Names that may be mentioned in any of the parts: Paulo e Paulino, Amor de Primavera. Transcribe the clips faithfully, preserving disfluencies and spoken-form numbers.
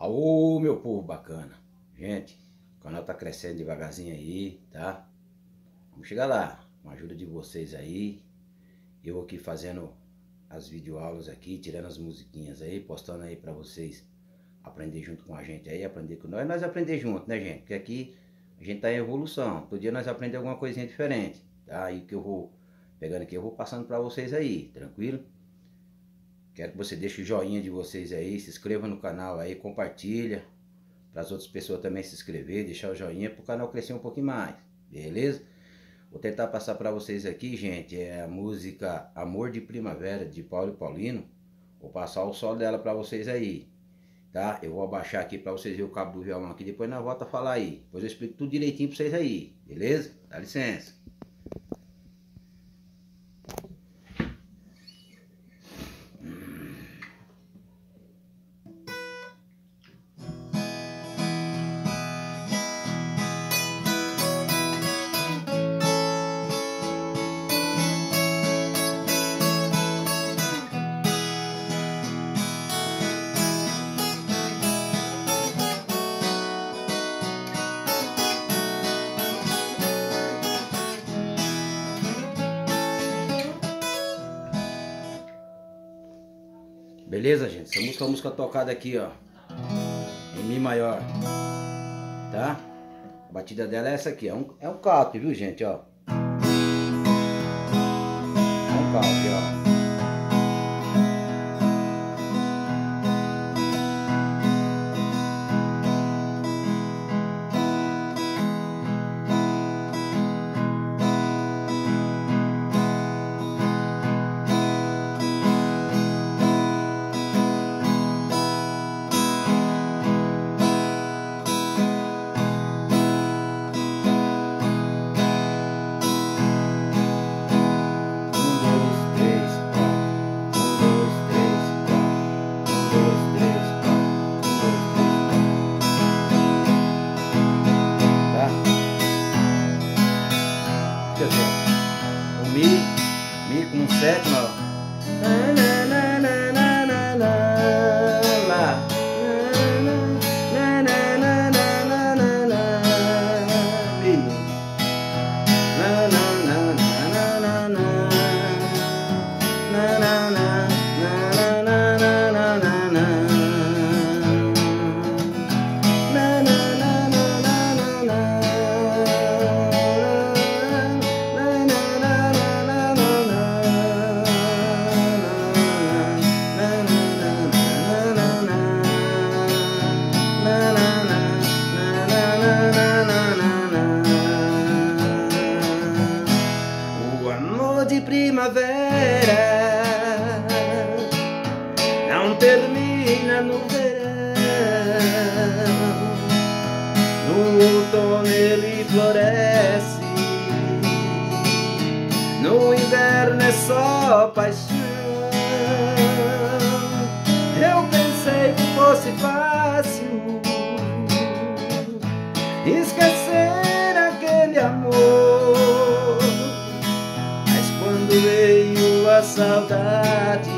Aô, meu povo bacana. Gente, o canal tá crescendo devagarzinho aí, tá? Vamos chegar lá, com a ajuda de vocês aí. Eu aqui fazendo as videoaulas aqui, tirando as musiquinhas aí, postando aí pra vocês aprender junto com a gente aí, aprender com nós. Nós aprender junto, né, gente? Porque aqui a gente tá em evolução. Todo dia nós aprendemos alguma coisinha diferente, tá? Aí que eu vou pegando aqui, eu vou passando pra vocês aí, tranquilo? Quero que você deixe o joinha de vocês aí, se inscreva no canal aí, compartilha para as outras pessoas também se inscrever, deixar o joinha para o canal crescer um pouquinho mais, beleza? Vou tentar passar para vocês aqui, gente, é a música Amor de Primavera, de Paulo e Paulino. Vou passar o solo dela para vocês aí, tá? Eu vou abaixar aqui para vocês verem o cabo do violão aqui, depois nós volta a falar aí. Depois eu explico tudo direitinho para vocês aí, beleza? Dá licença. Beleza, gente? Essa música é uma música tocada aqui, ó, em Mi maior, tá? A batida dela é essa aqui, é um, é um caute, viu, gente, ó? É um caute, ó. Mi com sétima, ó. Primavera não termina no verão, no outono ele floresce, no inverno é só paixão. Eu pensei que fosse fácil esquecer aquele amor, mas quando veio a saudade,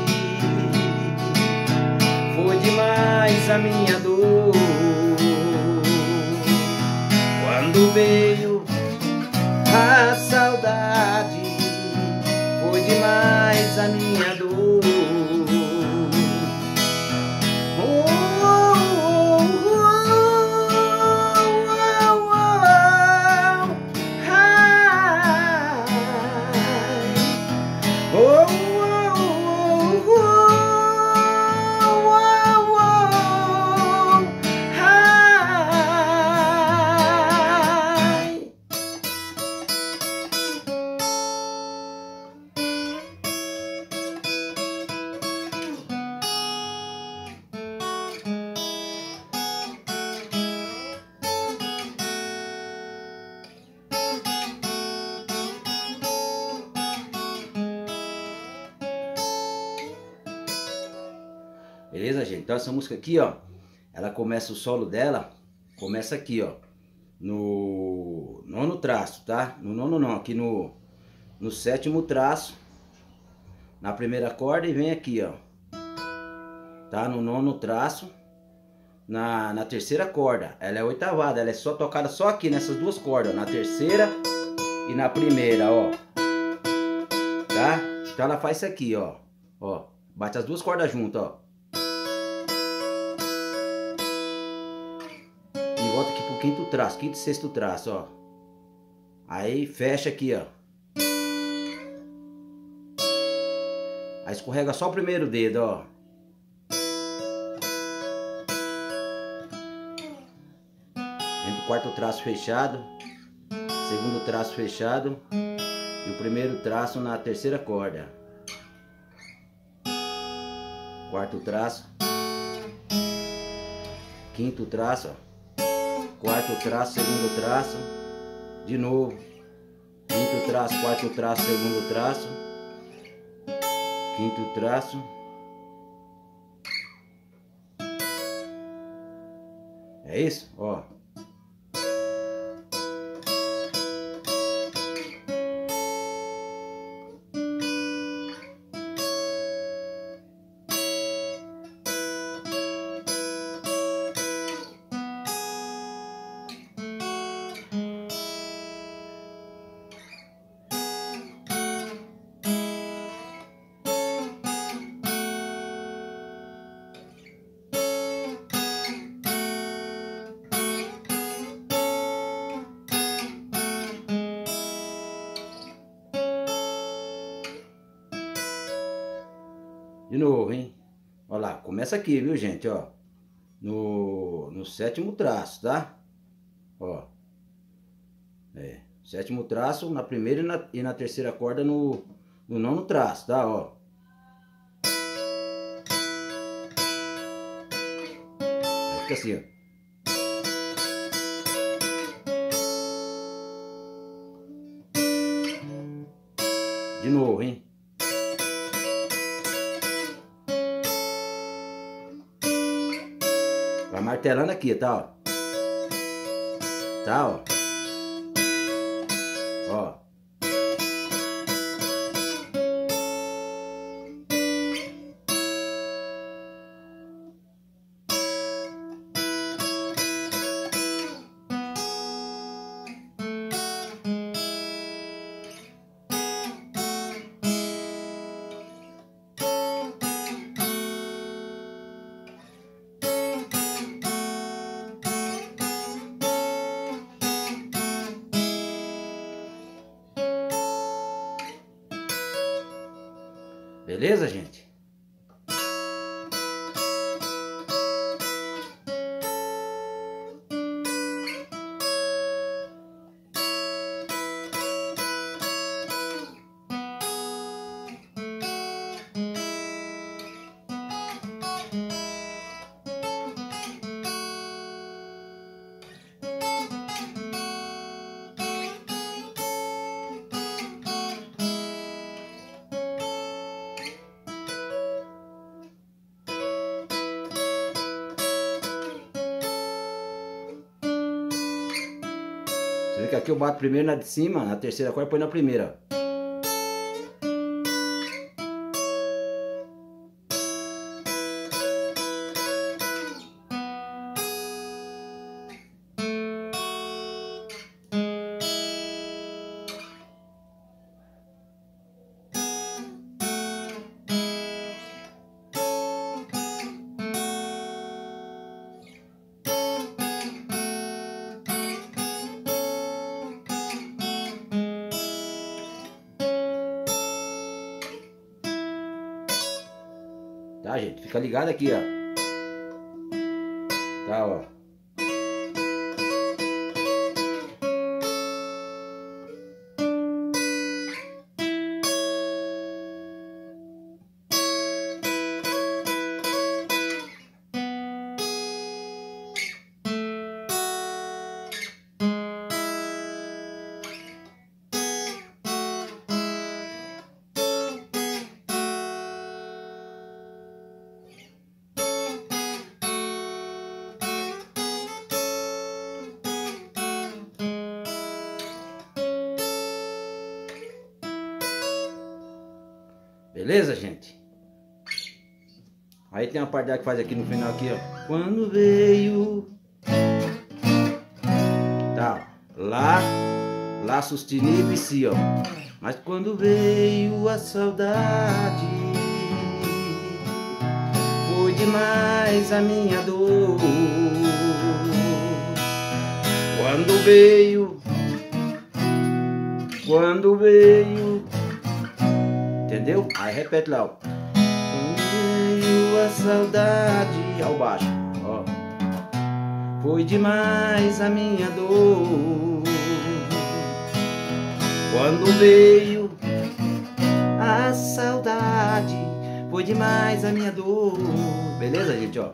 foi demais a minha dor. Quando veio a saudade, foi demais a minha dor. Beleza, gente? Então essa música aqui, ó, ela começa, o solo dela começa aqui, ó, no nono traço, tá? No nono não, aqui no, no sétimo traço, na primeira corda, e vem aqui, ó, tá? No nono traço, na, na terceira corda. Ela é oitavada, ela é só tocada só aqui nessas duas cordas, ó, na terceira e na primeira, ó. Tá? Então ela faz isso aqui, ó. Ó, bate as duas cordas juntas, ó. E volta aqui pro quinto traço, quinto e sexto traço, ó. Aí fecha aqui, ó. Aí escorrega só o primeiro dedo, ó. Vem pro quarto traço fechado, segundo traço fechado e o primeiro traço na terceira corda. Quarto traço, quinto traço, ó. Quarto traço, segundo traço, de novo. Quinto traço, quarto traço, segundo traço, quinto traço. É isso, ó. De novo, hein? Olha lá, começa aqui, viu, gente? Ó, no, no sétimo traço, tá? Ó, é, sétimo traço na primeira e na, e na terceira corda no, no nono traço, tá? Ó, aí fica assim, ó. De novo, hein? Martelando aqui, tá, ó. Tá, ó. Ó. Beleza, gente? Que aqui eu bato primeiro na de cima, na terceira corda, põe na primeira. Tá, gente? Fica ligado aqui, ó. Tá, ó. Beleza, gente? Aí tem uma parte que faz aqui no final aqui, ó. quando veio. Tá, lá, lá sustenido e si, ó. Mas quando veio a saudade, foi demais a minha dor. Quando veio, quando veio, entendeu? Aí repete lá, ó. Quando veio a saudade, ao baixo, ó. Foi demais a minha dor. Quando veio a saudade, foi demais a minha dor. Beleza, gente, ó.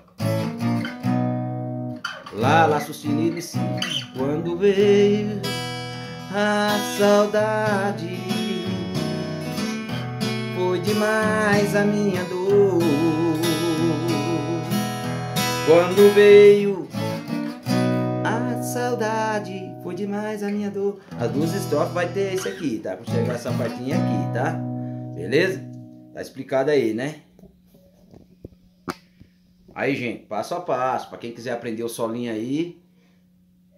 Lá, lá, sustenido e si. Quando veio a saudade, foi demais a minha dor. Quando veio a saudade, foi demais a minha dor. As duas estrofes vai ter esse aqui, tá? Quando chegar essa partinha aqui, tá? Beleza? Tá explicado aí, né? Aí, gente, passo a passo, para quem quiser aprender o solinho aí,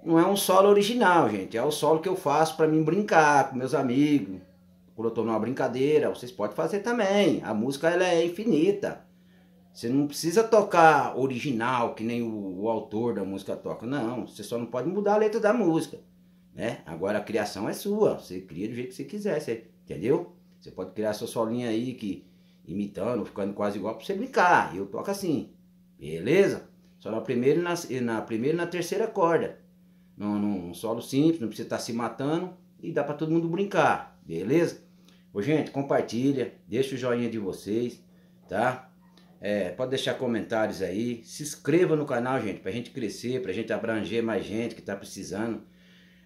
não é um solo original, gente, é o solo que eu faço para mim brincar com meus amigos, quando eu tô numa brincadeira, vocês podem fazer também, a música ela é infinita, você não precisa tocar original, que nem o, o autor da música toca, não, você só não pode mudar a letra da música, né, agora a criação é sua, você cria do jeito que você quiser, você, entendeu? Você pode criar seu solinho aí, que, imitando, ficando quase igual, para você brincar, eu toco assim. Beleza? Só na primeira e na, na, primeira e na terceira corda. Num, num solo simples, não precisa estar se matando. E dá para todo mundo brincar. Beleza? Ô, gente, compartilha. Deixa o joinha de vocês. Tá? É, pode deixar comentários aí. Se inscreva no canal, gente. Pra gente crescer, pra gente abranger mais gente que tá precisando.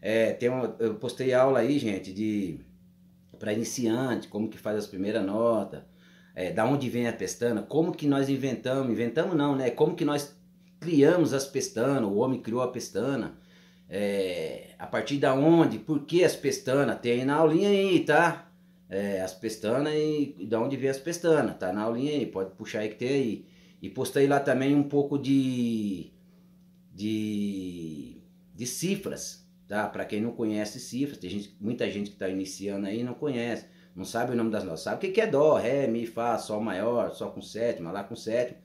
É, tem uma, eu postei aula aí, gente, de para iniciante. Como que faz as primeiras notas. É, da onde vem a pestana, como que nós inventamos, inventamos não, né? Como que nós criamos as pestanas, o homem criou a pestana, é, a partir da onde, por que as pestanas, tem aí na aulinha aí, tá? É, as pestanas e, e da onde vem as pestanas, tá na aulinha aí, pode puxar aí que tem aí. E postei lá também um pouco de, de, de cifras, tá? Pra quem não conhece cifras, tem gente, muita gente que tá iniciando aí não conhece. Não sabe o nome das notas, sabe o que é dó, ré, mi, fá, sol maior, sol com sétima, lá com sétima.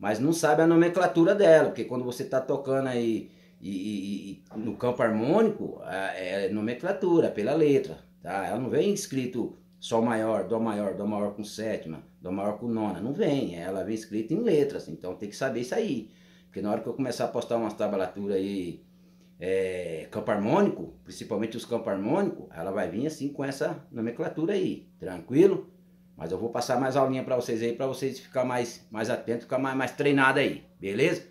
Mas não sabe a nomenclatura dela, porque quando você está tocando aí e, e, e, no campo harmônico, é nomenclatura, pela letra, tá? Ela não vem escrito sol maior, dó maior, dó maior com sétima, dó maior com nona, não vem. Ela vem escrita em letras, então tem que saber isso aí. Porque na hora que eu começar a postar umas tablaturas aí, É, campo harmônico, principalmente os campos harmônicos, ela vai vir assim com essa nomenclatura aí, tranquilo? Mas eu vou passar mais aulinha pra vocês aí, pra vocês ficarem mais, mais atentos, ficar mais, mais treinado aí, beleza?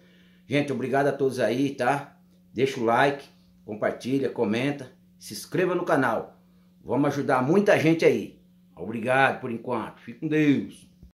Gente, obrigado a todos aí, tá? Deixa o like, compartilha, comenta, se inscreva no canal, vamos ajudar muita gente aí. Obrigado por enquanto, fique com Deus!